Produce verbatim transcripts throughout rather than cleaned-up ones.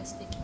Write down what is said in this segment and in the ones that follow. the sticky notes.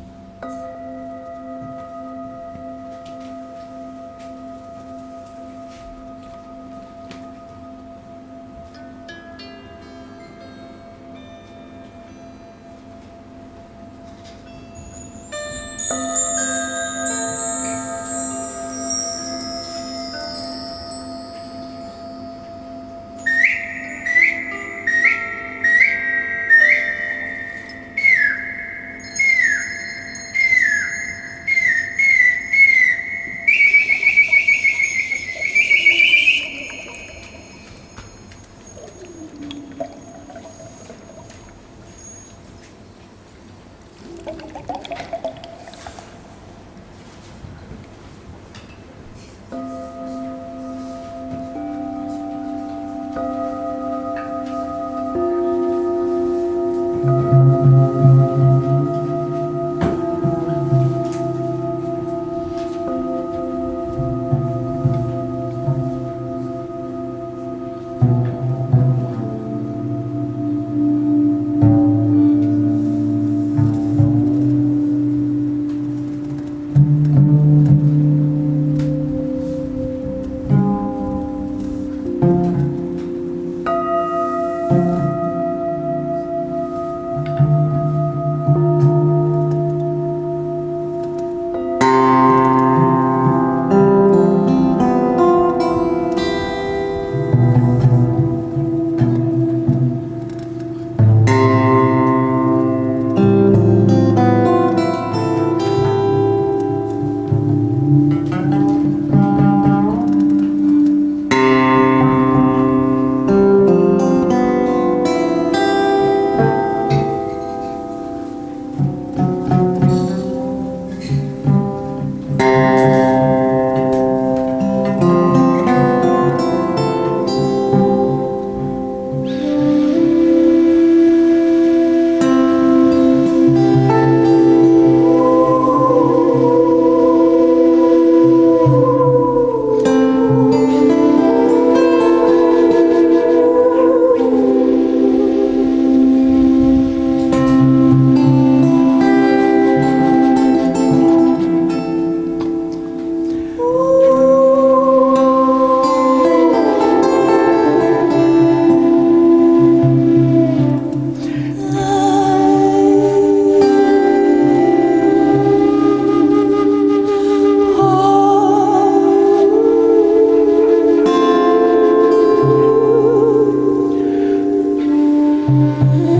Mm-hmm.